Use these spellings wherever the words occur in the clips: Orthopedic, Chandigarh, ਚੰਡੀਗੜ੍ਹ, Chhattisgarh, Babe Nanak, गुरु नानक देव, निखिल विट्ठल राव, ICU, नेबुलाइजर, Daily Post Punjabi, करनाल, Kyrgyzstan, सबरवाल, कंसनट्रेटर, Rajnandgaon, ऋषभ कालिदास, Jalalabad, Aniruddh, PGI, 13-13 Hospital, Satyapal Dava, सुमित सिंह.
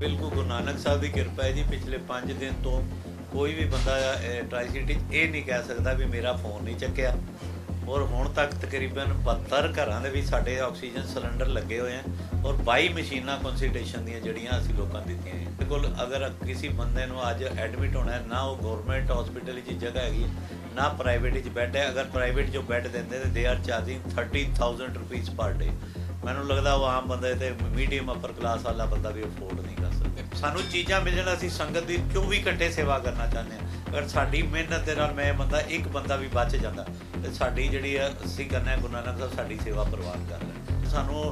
बिल्कुल गुरु नानक साहब की कृपा है जी। पिछले 5 दिन तो कोई भी बंदा ट्राई सिटी ये नहीं कह सकता भी मेरा फोन नहीं चुकया और हुण तक तकरीबन 72 घरां दे विच साडे ऑक्सीजन सिलेंडर लगे हुए हैं और 22 मशीनां कंसलटेशन दी जिहड़ियां असीं लोकां दित्तियां हैं। बिल्कुल अगर किसी बंदे नूं अज एडमिट होना है ना वो गवर्नमेंट हॉस्पिटल च जगह हैगी ना प्राइवेट च बैड है। अगर प्राइवेट जो बैड देंदे they are charging 30,000 rupees per day. मैनूं लगदा वो आम बंदे ते मीडियम अपर क्लास वाला बंदा भी अफोर्ड नहीं कर सकता। सानूं चीज़ां मिलण असीं संगत दी 24 घंटे सेवा करना चाहते हैं। अगर साडी मेहनत दे नाल मैं बंदा एक बंदा भी बच जांदा ते साडी जिहड़ी असीं करना है गुरु नानक साहब साडी सेवा प्रवान कर रहे हैं। सानूं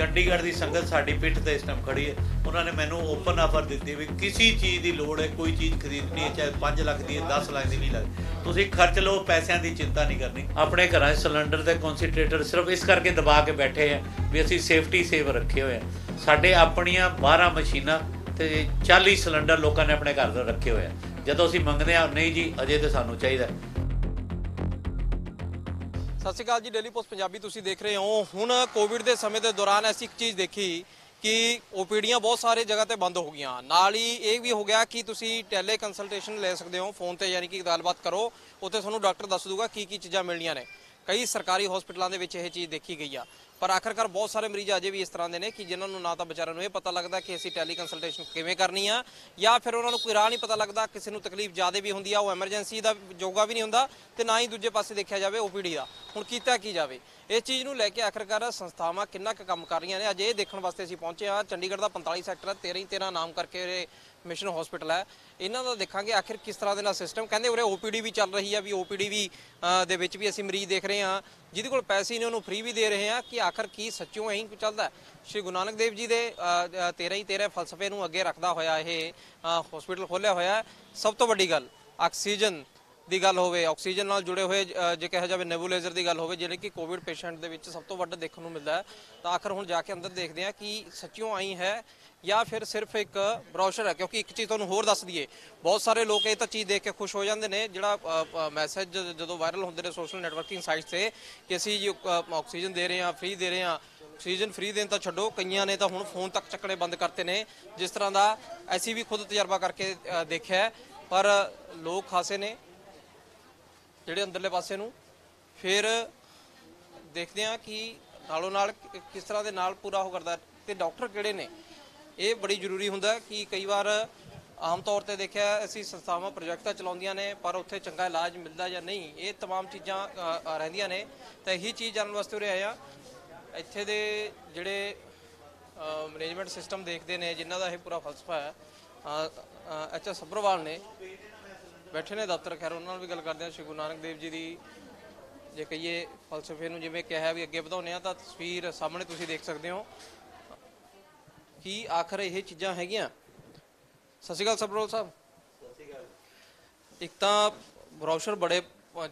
चंडीगढ़ दी संगत साडी पिठ ते इस टाइम खड़ी है। उन्होंने मैनूं ओपन आफर दित्ती भी किसी चीज़ दी लोड़ है, कोई चीज़ खरीदनी है, चाहे 5 लाख दी 10 लाख दी नहीं लगदी, तुसीं खर्च लो, पैसों की चिंता नहीं करनी। अपने घरां सिलेंडर के कंसनट्रेटर सिर्फ इस करके दबा के बैठे हैं भी असीं सेफ्टी सेव रखे हुए हैं। साडे अपनियां 12 मशीनां ते 40 सिलेंडर लोगों ने अपने घर रखे हुए हैं। जदों असीं मंगदे हां नहीं जी अजे तो सानूं चाहीदा। सत श्री अकाल जी, डेली पोस्ट पंजाबी तुसीं देख रहे हो। हुण कोविड के समय के दौरान ऐसी एक चीज़ देखी कि ओपीडियाँ बहुत सारे जगह पर बंद हो गई। नाल ही ये भी हो गया कि तुसी टैली कंसलटेशन ले सकते हो फोन पर, यानी कि गलबात करो उत्थे तुहानू डॉक्टर दस दूगा की चीज़ा मिलनिया ने। कई सरकारी हॉस्पिटलों के विच यह चीज़ देखी गई आ, पर आखिरकार बहुत सारे मरीज अजे भी इस तरह के ने कि जिन्होंने ना तो बेचारों ये पता लगता कि असी टैली कंसलटेशन किवें करनी आ, या फिर उन्होंने कोई राह नहीं पता लगता। किसी को तकलीफ ज़्यादा भी होंगी, वो एमरजेंसी का जोगा भी नहीं होंदा, तो ना ही दूजे पासे देखा जाए ओपीडी का। हुण कीता की जाए इस चीज़ नूं लैके आखिरकार संस्थावां कितना काम कर रही ने, अज ये देखने वास्ते असीं पहुंचे हाँ। चंडीगढ़ का 45 सैक्टर 13 13 नाम करके मिशन हॉस्पिटल है। इन्हां दा देखांगे आखिर किस तरह के सिस्टम, कहिंदे उरे ओपीडी भी चल रही है, भी ओपीडी भी दे विच भी असीं मरीज देख रहे हाँ जिहदे कोल पैसे ने उन्होंने फ्री भी दे रहे हैं कि आखिर की सच्चों यही कुछ चलता है। श्री गुरु नानक देव जी के 13 ही 13 फलसफे नूं अगे रखदा होया यह हॉस्पिटल खोलिया होया है। सब तो वड्डी गल ऑक्सीजन दी गल होवे, ऑक्सीजन नाल जुड़े हुए जे कहा जाए नेबुलाइजर दी गल होवे, जिहड़े कि कोविड पेशेंट दे विच सब तो वड्डा देखने नूं मिलदा है। तां आखिर हुण जाके अंदर देखदे हां कि सच्चों आई है या फिर सिर्फ एक ब्रोशर है। क्योंकि एक चीज़ तुहानूं होर दस दीए, बहुत सारे लोग ये तो चीज़ देख के खुश हो जाते हैं जिहड़ा मैसेज जो वायरल होंदे ने सोशल नैटवर्किंग साइट्स से कि असीं ऑक्सीजन दे रहे हैं, फ्री दे रहे हैं। ऑक्सीजन फ्री देन तो छड्डो, कईयां ने तो हुण फोन तक चकने बंद करते हैं, जिस तरह का असीं भी खुद तजर्बा करके देखिआ। पर लोग खासे ने ਜਿਹੜੇ ਅੰਦਰਲੇ ਪਾਸੇ ਨੂੰ, ਫਿਰ ਦੇਖਦੇ ਹਾਂ ਕਿ ਨਾਲੋਂ ਨਾਲ ਕਿਸ ਤਰ੍ਹਾਂ ਦੇ ਨਾਲ ਪੂਰਾ ਹੋ ਕਰਦਾ ਤੇ ਡਾਕਟਰ ਕਿਹੜੇ ਨੇ। ਇਹ ਬੜੀ ਜ਼ਰੂਰੀ ਹੁੰਦਾ ਕਿ ਕਈ ਵਾਰ ਆਮ ਤੌਰ ਤੇ ਦੇਖਿਆ ਅਸੀਂ ਸੰਸਥਾਵਾਂ ਪ੍ਰੋਜੈਕਟਾਂ ਚਲਾਉਂਦੀਆਂ ਨੇ ਪਰ ਉੱਥੇ ਚੰਗਾ ਇਲਾਜ ਮਿਲਦਾ ਜਾਂ ਨਹੀਂ, ਇਹ तमाम ਚੀਜ਼ਾਂ ਰਹਿੰਦੀਆਂ ਨੇ। ਤਾਂ ਇਹੀ ਚੀਜ਼ ਜਾਣਨ ਵਾਸਤੇ ਉਰੇ ਆਏ ਆ। ਇੱਥੇ ਦੇ ਜਿਹੜੇ ਮੈਨੇਜਮੈਂਟ ਸਿਸਟਮ ਦੇਖਦੇ ਨੇ ਜਿਨ੍ਹਾਂ ਦਾ ਇਹ ਪੂਰਾ ਫਲਸਫਾ ਹੈ, ਅੱਛਾ ਸੱਭਰਵਾਲ ਨੇ बैठे ने दफ्तर, खैर उन्होंने भी गल करते हैं। श्री गुरु नानक देव जी की जे कहिए फलसफे में जिमें कहा भी अगे वधाने तो तस्वीर सामने तुसीं देख सकते हो कि आखिर यह चीज़ा है। सत श्री अकाल सबरोल साहब। एक तो ब्रोशर बड़े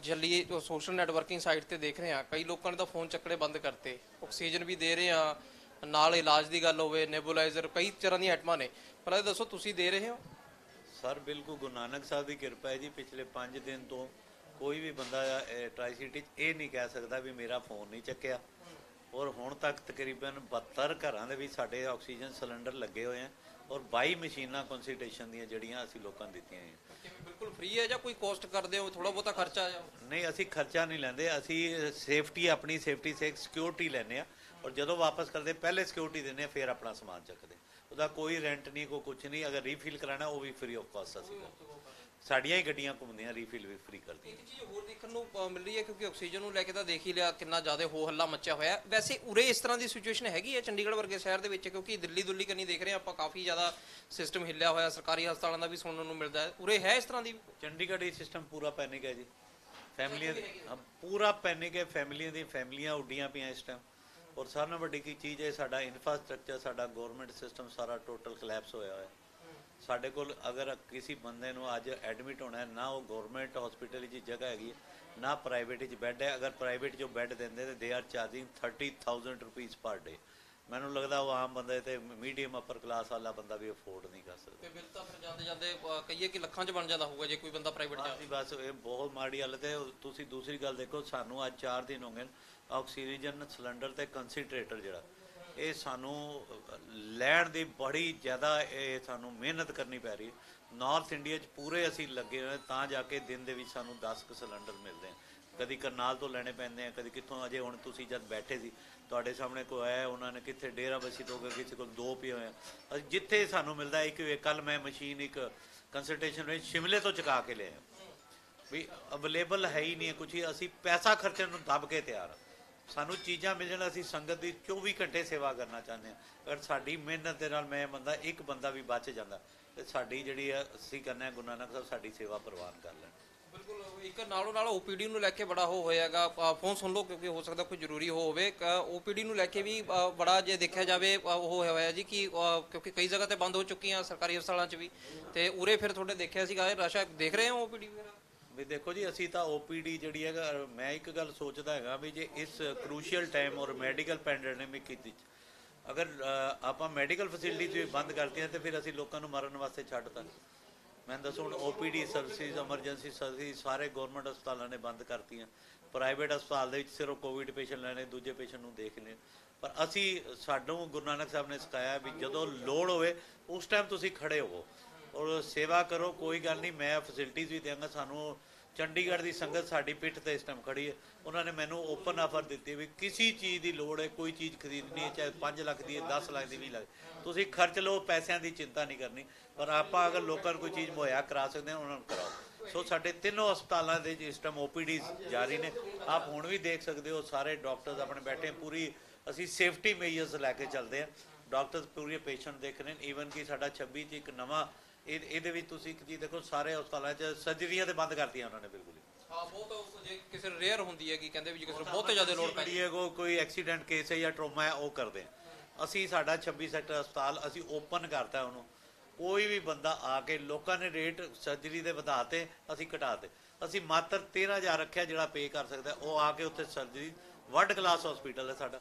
जल्दी तो सोशल नैटवर्किंग साइट पर देख रहे हैं, कई लोगों ने तो फोन चकने बंद करते। ऑक्सीजन भी दे रहे हैं, नाल इलाज की गल होवे, नेबुलाइजर, कई तरह दी आइटमां ने। पर दसो तुसीं दे रहे हो? सर बिल्कुल गुरु नानक साहब की कृपा है जी। पिछले 5 दिन तो कोई भी बंदा ट्राई सिटी ये नहीं कह सकता भी मेरा फोन नहीं चुकया और हुण तक तकरीबन 72 घरां दे विच साडे ऑक्सीजन सिलेंडर लगे हुए हैं और 22 मशीनां कंसलटेशन दी जिहड़ियां असीं लोकां नूं दित्तियां हैं। बिल्कुल फ्री है जां कोई कोस्ट करदे हो थोड़ा बहुता खर्चा? नहीं, असीं खर्चा नहीं लैंदे, असीं सेफ्टी अपनी सेफ्टी से सिक्योरिटी लैंदे आ और जदों वापस करदे पहले सिक्योरिटी दिंदे आ, फिर अपना समान चुकदे। ਉਹਦਾ ਕੋਈ ਰੈਂਟ ਨਹੀਂ, ਕੋਈ ਕੁਛ ਨਹੀਂ। ਅਗਰ ਰੀਫਿਲ ਕਰਾਣਾ ਉਹ ਵੀ ਫ੍ਰੀ ਆਫ ਕਾਸਟ। ਅਸੀਂ ਸਾਡੀਆਂ ਹੀ ਗੱਡੀਆਂ ਘੁੰਮਦੀਆਂ, ਰੀਫਿਲ ਵੀ ਫ੍ਰੀ ਕਰਦੀਆਂ। ਇੱਕ ਚੀਜ਼ ਹੋਰ ਦੇਖਣ ਨੂੰ ਮਿਲ ਰਹੀ ਹੈ ਕਿਉਂਕਿ ਆਕਸੀਜਨ ਨੂੰ ਲੈ ਕੇ ਤਾਂ ਦੇਖ ਹੀ ਲਿਆ ਕਿੰਨਾ ਜ਼ਿਆਦਾ ਹੋ ਹੱਲਾ ਮੱਚਿਆ ਹੋਇਆ। ਵੈਸੇ ਉਰੇ ਇਸ ਤਰ੍ਹਾਂ ਦੀ ਸਿਚੁਏਸ਼ਨ ਹੈਗੀ ਹੈ ਚੰਡੀਗੜ੍ਹ ਵਰਗੇ ਸ਼ਹਿਰ ਦੇ ਵਿੱਚ? ਕਿਉਂਕਿ ਦਿੱਲੀ ਦੁੱਲੀ ਕੰਨੀ ਦੇਖ ਰਹੇ ਆਪਾਂ ਕਾਫੀ ਜ਼ਿਆਦਾ ਸਿਸਟਮ ਹਿੱਲਿਆ ਹੋਇਆ, ਸਰਕਾਰੀ ਹਸਪਤਾਲਾਂ ਦਾ ਵੀ ਸੁਣਨ ਨੂੰ ਮਿਲਦਾ ਹੈ। ਉਰੇ ਹੈ ਇਸ ਤਰ੍ਹਾਂ ਦੀ? ਚੰਡੀਗੜ੍ਹ ਇਹ ਸਿਸਟਮ ਪੂਰਾ ਪੈਨਿਕ ਹੈ ਜੀ, ਫੈਮਲੀਆਂ ਪੂਰਾ ਪੈਨਿਕ ਹੈ। ਫੈਮਲੀਆਂ ਦੀਆਂ ਫੈਮਲੀਆਂ ਉੱਡੀਆਂ ਪਈਆਂ ਇਸ ਟਾਈਮ। और सारे वड्डी की चीज़ है साडा इंफ्रास्ट्रक्चर, साडा गवर्नमेंट सिस्टम सारा टोटल कलैप्स होया है। साडे कोल अगर किसी बंदे नूं अज एडमिट होना है ना वो गवर्नमेंट हॉस्पिटल च जगह हैगी ना प्राइवेट च बैड है। अगर प्राइवेट जो बैड देंदे तो they are charging 30,000 rupees per day. मैनू लगता वो आम बंदे ते मीडियम अपर क्लास वाला बंदा भी अफोर्ड नहीं कर सकता। बिल तो फिर जाते जाते कहिए कि लखों च बन जाता होगा जे कोई बंदा प्राइवेट जाए। बस ये बहुत माड़ी हालत है। तुसीं दूसरी गल देखो, सानू आज 4 दिन हो गए ऑक्सीजन सिलेंडर ते कंसनट्रेटर जिहड़ा ਇਹ ਸਾਨੂੰ ਲੈਣ ਦੀ ਬੜੀ ਜ਼ਿਆਦਾ ਇਹ ਸਾਨੂੰ ਮਿਹਨਤ ਕਰਨੀ ਪੈ ਰਹੀ ਹੈ। ਨਾਰਥ ਇੰਡੀਆ 'ਚ ਪੂਰੇ ਅਸੀਂ ਲੱਗੇ ਹੋਏ ਤਾਂ ਜਾ ਕੇ ਦਿਨ ਦੇ ਵਿੱਚ ਸਾਨੂੰ 10 ਕੁ ਸਿਲੰਡਰ ਮਿਲਦੇ ਆ। कभी करनाल तो लैने पैंदे हैं, कभी कितों। अजय हुण तुसीं जब बैठे सी तुहाडे सामने कोई है, उन्होंने कितने डेरा बसी तो गए, किसी को दो पे हुए हैं। जिथे सानू मिलता है एक कल मैं मशीन एक कंसल्टेशन में शिमले तो चुका के लिया भी अवेलेबल है ही नहीं है कुछ ही। असी पैसा खर्चन नूं दब के तैयार सानू चीज़ां मिलण। असी संगत दी 24 घंटे सेवा करना चाहते हैं। अगर साडी मेहनत दे नाल मैं बंदा एक बंदा भी बच जांदा ते साडी जिहड़ी असी करना गुरु नानक साहब साडी सेवा प्रवान कर लैण। बिल्कुल एक नालों नाल ओपीडी नूं लैके बड़ा होएगा। फोन सुन लो क्योंकि हो सकता कोई जरूरी होवे। ओपीडी नूं लैके भी बड़ा जे देखा जाए होया जी कि क्योंकि कई जगह तो बंद हो चुकी हैं सरकारी हस्पतालों च भी, तो उरे फिर थोड़े देखा सी रशा देख रहे हो ओपीडी वगैरह भी। देखो जी असी तो ओपीडी जी है। मैं एक गल सोचता है भी जे इस क्रूशियल टाइम और मैडिकल पैंडेमिक अगर आप मैडिकल फैसिलिटी बंद करती हैं तो फिर असी लोगों मरण वास्ते छड्डता। मैं दस हूँ O P D service emergency service सारे गौरमेंट हस्पतालों ने बंद करती हैं। प्राइवेट हस्पताल सिर्फ कोविड पेशेंट लैने दूजे पेशेंट को देख लें। पर असी साडों गुरु नानक साहब ने सिखाया भी जो लोड़ होवे उस टाइम तुसी खड़े होवो और सेवा करो। कोई गल नहीं, मैं फैसिलिटीज़ भी देंगा। सानू चंडीगढ़ की संगत साड़ी पिठ ते इस टाइम खड़ी है। उन्होंने मैनू ओपन ऑफर दी भी किसी चीज़ की लोड़ है, कोई चीज़ खरीदनी है, चाहे 5 लाख की है, 10 लाख की, 20 लाख, तुसी खर्च लो, पैसों की चिंता नहीं करनी। पर आप अगर लोगों को कोई चीज़ मुहैया करा सकते हैं उन्होंने कराओ। सो साढ़े तीनों हस्पतालों के इस टाइम ओ पी डी जारी ने। आप हुण भी देख सकते हो सारे डॉक्टर्स अपने बैठे हैं। पूरी असी सेफ्टी मेजर्स लैके चलते हैं। डॉक्टर्स पूरे पेशेंट देख रहे हैं। ईवन कि साढ़ा 26 च एक नवा ਇਹਦੇ ਵਿੱਚ ਤੁਸੀਂ ਜੀ ਦੇਖੋ ਸਾਰੇ ਹਸਪਤਾਲਾਂ 'ਚ ਸਰਜਰੀਆਂ ਤੇ ਬੰਦ ਕਰਤੀਆਂ ਉਹਨਾਂ ਨੇ। ਬਿਲਕੁਲ ਹਾਂ, ਬਹੁਤ ਜੇ ਕਿਸੇ ਰੇਅਰ ਹੁੰਦੀ ਹੈ ਕਿ ਕਹਿੰਦੇ ਵੀ ਜੇ ਕਿਸੇ ਬਹੁਤ ਜ਼ਿਆਦਾ ਲੋੜ ਪੈਂਦੀ ਹੈ ਕੋਈ ਐਕਸੀਡੈਂਟ ਕੇਸ ਹੈ ਜਾਂ ਟਰੋਮਾ ਹੈ ਉਹ ਕਰਦੇ ਆ। ਅਸੀਂ ਸਾਡਾ 26 ਸੈਕਟਰ ਹਸਪਤਾਲ ਅਸੀਂ ਓਪਨ ਕਰਤਾ ਉਹਨੂੰ। ਕੋਈ ਵੀ ਬੰਦਾ ਆ ਕੇ ਲੋਕਾਂ ਨੇ ਰੇਟ ਸਰਜਰੀ ਦੇ ਵਧਾਤੇ ਅਸੀਂ ਘਟਾਤੇ। ਅਸੀਂ ਮਾਤਰ 13,000 ਰੱਖਿਆ ਜਿਹੜਾ ਪੇ ਕਰ ਸਕਦਾ ਉਹ ਆ ਕੇ ਉੱਥੇ ਸਰਜਰੀ ਵਰਲਡ ਕਲਾਸ ਹਸਪੀਟਲ ਹੈ ਸਾਡਾ।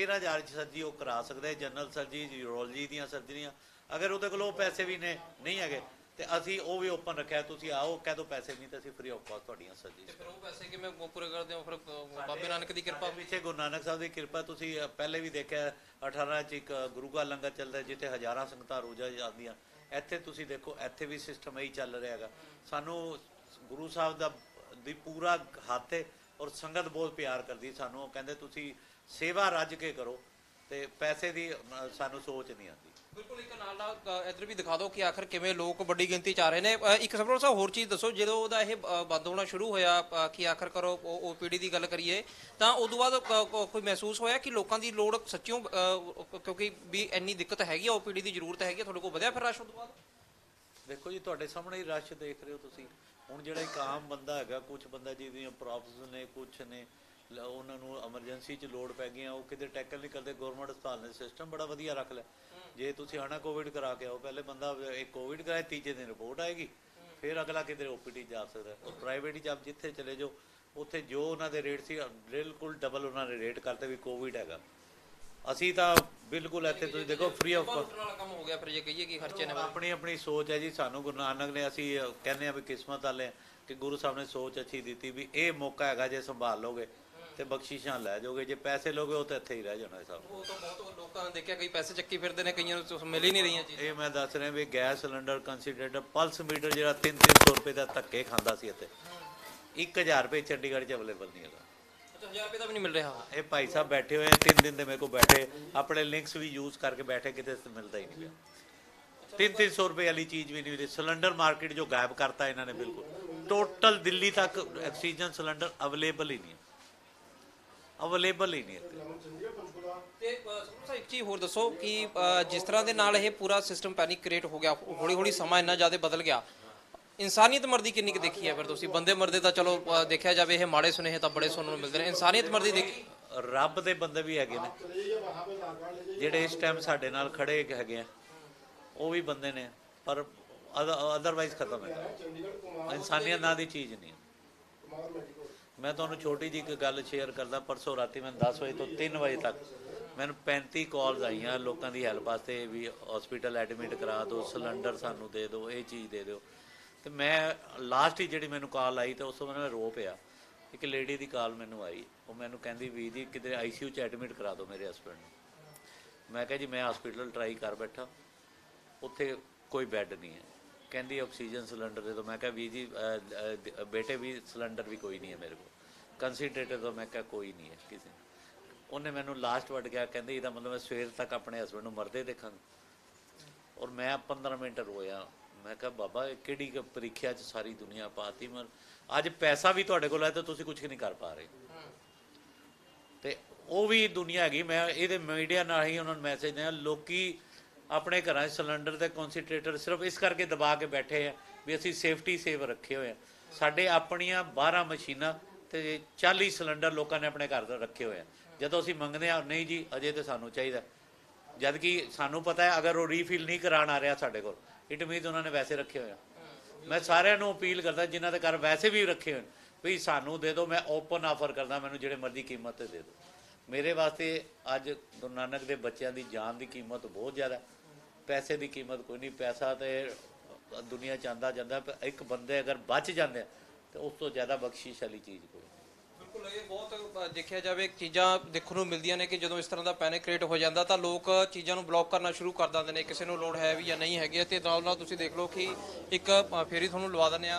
13,000 'ਚ ਸਰਜਰੀ ਉਹ ਕਰਾ ਸਕਦਾ, ਜਨਰਲ ਸਰਜਰੀ ਯੂਰੋਲੋਜੀ ਦੀਆਂ ਸਰਜਰੀਆਂ। अगर उहदे कोल पैसे भी ने नहीं है तो असी वो भी ओपन रखा। तुसीं आओ कह दो पैसे नहीं तो असी फ्री ऑफ कॉस्ट तुहाडीआं सर्जरीज़ पैसे किवें पूरे करदे हो। फिर बाबे नानक दी कृपा पिछे गुरु नानक साहब दी कृपा। तुसीं पहले भी देखा 18 च एक गुरु का लंगर चलता जिथे हज़ारां संगतां रोज़ आउंदियां। इत्थे तुसीं देखो इत्थे भी सिस्टम यही चल रहा है। सानू गुरु साहब दा पूरा हथ है और संगत बहुत प्यार करती। सानू कहंदे तुसीं सेवा रज के करो तो पैसे की सानू सोच नहीं आती। बिल्कुल एक नाल इधर भी दिखा दो कि आखिर किवें लोग बड़ी गिनती च आ रहे हैं। एक सब साहब होर चीज़ दसो जो उहदा ये बंद होना शुरू होया कि आखिर करो ओ पी डी की गल करिए तो उदों बाद कोई महसूस होया कि लोगों की लोड़ सच्चियों क्योंकि भी इन्नी दिक्कत हैगी ओ पी डी की जरूरत हैगी। तुहाडे कोल वधिया फिर रश उदों बाद देखो जी तुहाडे सामने ही रश देख रहे हो तुसीं। हुण जिहड़ा एक आम बंदा हैगा कुछ बंदा जिहदियां प्रॉब्लम्स ने कुछ ने उन्होंने एमरजेंसी च लोड़ पै गई वो कितने टैकल नहीं करते। गौरमेंट हस्पताल ने सिस्टम बड़ा वधिया रख लिया। जे तुसी आना कोविड करा के आओ पहले बंदा एक कोविड कराए तीजे दिन रिपोर्ट आएगी फिर अगला किधर ओ पी डी जा सकता है। और प्राइवेट आप जिथे चले जाओ उत्थे जो उन्होंने रेट से बिल्कुल डबल उन्होंने रेट करते भी कोविड हैगा। असी तो बिल्कुल इतने तुम देखो फ्री ऑफ कॉस्ट हो गया। फिर ये कहिए कि खर्चे ने अपनी अपनी सोच है जी। सानू गुरु नानक ने असी कहने आ भी किस्मत वाले कि गुरु साहब ने सोच अच्छी दी भी ये मौका है जे संभाल लोगे तो बख्शिशा लै जाओगे। जो पैसे लोगे वो तो इत्थे ही रह जाना। सब लोगों ने देखा कई पैसे चक्की फिरते हैं कई मिल ही नहीं रही चीज़। ये मैं दस रहा भी gas cylinder concentrator pulse meter जो 300-300 रुपये का धक्के खाता सी इत्थे 1000 रुपये चंडीगढ़ च अवेलेबल नहीं है। 1000 रुपये का भी नहीं मिल रहा। ये भाई साहब बैठे हुए हैं 3 दिन के मेरे को बैठे अपने लिंक्स भी यूज़ करके बैठे कितने मिलता ही नहीं पाया। 300-300 रुपये वाली चीज़ भी नहीं मिली। सिलेंडर मार्केट जो गायब करता इन्होंने बिल्कुल टोटल दिल्ली तक ऑक्सीजन सिलेंडर अवेलेबल ही नहीं है। अवेलेबल ही नहीं है। एक चीज़ होर दसो कि जिस तरह के नाल ये पूरा सिस्टम पैनिक क्रिएट हो गया हौली हौली समा इन्ना ज़्यादा बदल गया। इंसानियत मर्दी किन्नी देखी है फिर तुसी बंदे मरदे तो चलो देखा जाए ये माड़े सुने तो बड़े सुनने मिलते हैं। इंसानियत मर्दी देखी रब के बंदे भी है जेडे इस टाइम साडे नाल खड़े है वो भी बंदे ने पर अदरवाइज खत्म है। इंसानियत ना दी चीज़ नहीं है। मैं तुहानू छोटी जी एक गल शेयर करदा। परसों राती मैं 10 बजे तो 3 बजे तक मैंने 35 कॉल्स आई हैं लोगों की हैल्प वास्ते भी हॉस्पिटल एडमिट करा दो, सिलेंडर सानू दे दो, ये चीज़ दे दो। तो मैं लास्ट ही जी मैंने कॉल आई तो उस समय मैं रो पिया। एक लेडी की कॉल मैनू आई वो मैनू कहती वी जी किधर ICU च एडमिट करा दो मेरे हस्बैंड। मैं कहा जी मैं हॉस्पिटल ट्राई कर बैठा उत्थे कोई बैड नहीं है। कहती ऑक्सीजन सिलेंडर दे दो। मैं कहा वीर जी बेटे भी सिलेंडर भी कोई नहीं है मेरे को। कंसीडरेटर दो। मैं कहा कोई नहीं है किसी। उन्हें मैनू लास्ट वर्ड कहा, कहते इहदा मतलब मैं सवेर तक अपने हसबैंड नूं मरदे देखा। और मैं 15 मिनट रोया। मैं कहा बाबा किहड़ी परीक्षा च सारी दुनिया पाती। मैं अज पैसा भी तुहाडे कोल है तो तुसीं कुछ नहीं कर पा रहे ते वो भी दुनिया हैगी। मैं ये मीडिया नाल ही उन्होंने मैसेज दिया लोकी अपने घर सिलेंडर ते कंसनट्रेटर सिर्फ इस करके दबा के बैठे हैं भी असीं सेफ्टी सेव रखे हुए हैं। साढ़े अपनिया 12 मशीनां ते 40 सिलेंडर लोगों ने अपने घर रखे हुए हैं। जदों असीं मंगदे आ नहीं जी अजे तो सानूं चाहिए, जबकि सानूं पता है अगर वो रीफिल नहीं कराण आ रहा साढ़े कोल इट मीन उन्होंने वैसे रखे हुए हैं। मैं सारिआं नूं अपील करदा जिन्हां दे घर वैसे भी रखे हुए भी सानूं दे दो। मैं ओपन आफर करदा मैनूं जिहड़े मर्जी कीमत ते दे दो। मेरे वास्ते अज गुरु नानक दे बच्चों की जान की कीमत बहुत ज़्यादा, पैसे की कीमत कोई नहीं। पैसा तो दुनिया चाहता जाता पर एक बंदे अगर बच जाते तो उस तो ज़्यादा बख्शिश वाली चीज़ कोई बिल्कुल। ये बहुत देखा जाए चीज़ा देखने को मिलती ने कि जो इस तरह का पैनिक क्रिएट हो जाता तो लोग चीज़ों को ब्लॉक करना शुरू कर देते हैं। किसी को लोड़ है भी या नहीं हैगी तो देख लो कि एक फेरी थोड़ा लवा देने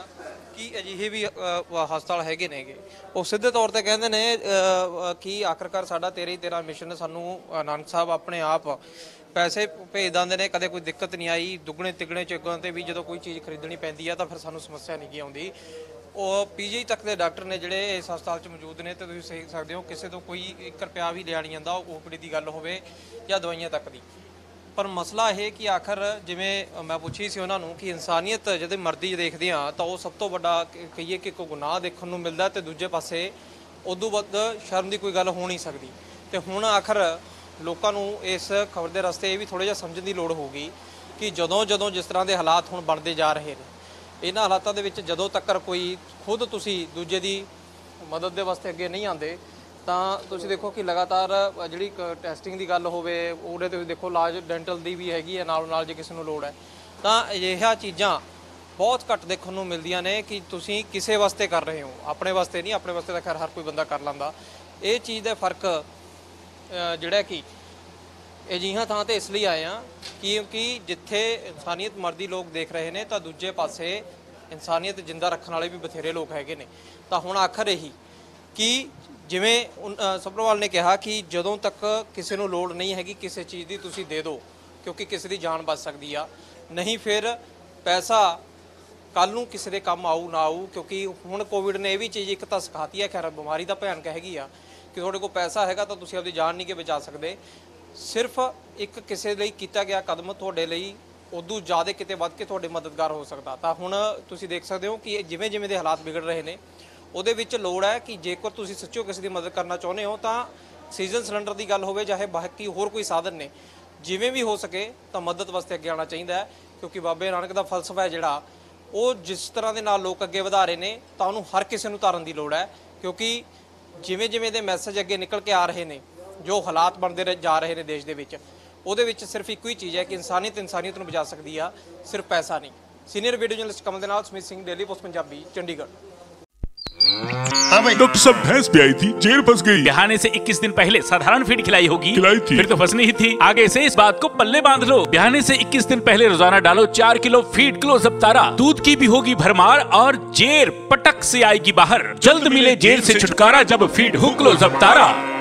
कि अजिहे भी हस्पताल हैगे ने गे। वो सीधे तौर पर कहते हैं कि आखिरकार साढ़ा 13 ही 13 मिशन सानू नानक साहब अपने आप पैसे भेज देंगे ने। कदे कोई दिक्कत नहीं आई। दुगने तिगने चौगों से भी जो कोई चीज़ खरीदनी पैंती है तो फिर सानू समस्या नहीं आती। और PGI तक के डॉक्टर ने जोड़े इस हस्पताल मौजूद ने तो तुसीं सीख सकते हो। किसी तो कोई 1 रुपया भी लिया नहीं जाता ओपीडी की गल हो या दवाइयां तक की। पर मसला है कि आखिर जिमें मैं पूछी सी उन्होंने कि इंसानियत जब मर्दी देखते हाँ तो वह सब तो वड्डा कहिए कि कोई गुनाह देखने को मिलता तो दूजे पासे उदू वध शर्म की कोई गल हो नहीं सकती। तो हुण आखिर लोगों नूं इस खबर के रस्ते भी थोड़ा जिहा समझण दी लोड़ होगी कि जदों जदों जिस तरह के हालात हुण बनते जा रहे हैं इन्हां हालातों के विच जदों तक कोई खुद तुसीं दूजे की मदद के वास्ते अगे नहीं आते तो तुसीं देखो कि लगातार जिहड़ी टैसटिंग की गल होवे उहदे ते देखो लाज डेंटल की भी हैगी है नाल नाल जे किसी नूं लोड़ है तो अजिहियां चीज़ां बहुत घट देखने को मिलदियां ने कि तुसीं किसे वास्ते कर रहे हो अपने वास्ते नहीं। अपने वास्ते तो खैर हर कोई बंदा कर लैंदा। ये चीज़ का फर्क जिहड़ा कि अजिहियां थां ते इसलिए आए हैं क्योंकि जिथे इंसानियत मर्दी लोग देख रहे हैं तो दूजे पासे इंसानियत जिंदा रखने वाले भी बथेरे लोग हैगे ने। तो हुण आखिर यही कि जिमें सबरवाल ने कहा कि जदों तक किसी को लोड़ नहीं हैगी किसी चीज़ की तुसीं दे दो क्योंकि किसी की जान बच सकती आ। नहीं फिर पैसा कल नूं किसी के काम आऊ ना आऊ क्योंकि हुण कोविड ने यह भी चीज़ एक तो सिखाती है। खैर बीमारी तो भयानक हैगी आ कि तुहाडे कोल पैसा हैगा तो तुसीं अपनी जान नहीं के बचा सकते। सिर्फ एक किसी लई कीता गया कदम तुहाडे लई उदू ज़्यादा किते वध के तुहाडे मददगार हो सकता। तो हुण तुसीं देख सकते हो कि जिमें जिमें दे हालात बिगड़ रहे हैं ਉਹਦੇ ਵਿੱਚ ਲੋੜ ਹੈ कि जेकर तुसीं सच्चो किसी की मदद करना चाहते हो तो सीजन सिलेंडर की गल हो चाहे बाकी होर कोई साधन ने जिमें भी हो सके तो मदद वास्ते अगे आना चाहिए है। क्योंकि बाबे नानक का फलसफा है जोड़ा वो जिस तरह के नाल लोग अगे वधा रहे हैं तो उन्होंने हर किसी को तारन की लड़ है। क्योंकि जिमें जिमें के मैसेज अगे निकल के आ रहे हैं जो हालात बनते जा रहे हैं देश के सिर्फ एक ही चीज़ है कि इंसानियत इंसानियत बचा सकती आ सिर्फ पैसा नहीं। सीनियर वीडियो जर्नलिस्ट कमल के नाल सुमित सिंह डेली पोस्ट पंजाबी चंडीगढ़। हाँ भाई डॉक्टर साहब भैंस भी आई थी जेल फंस गई। बिहाने से 21 दिन पहले साधारण फीड खिलाई होगी खिलाई थी फिर तो फंसनी ही थी। आगे से इस बात को पल्ले बांध लो। बिहाने से 21 दिन पहले रोजाना डालो 4 किलो फीड क्लोज अप तारा। दूध की भी होगी भरमार और जेर पटक से आएगी बाहर। जल्द मिले जेल से छुटकारा जब फीड हो क्लोज अप तारा।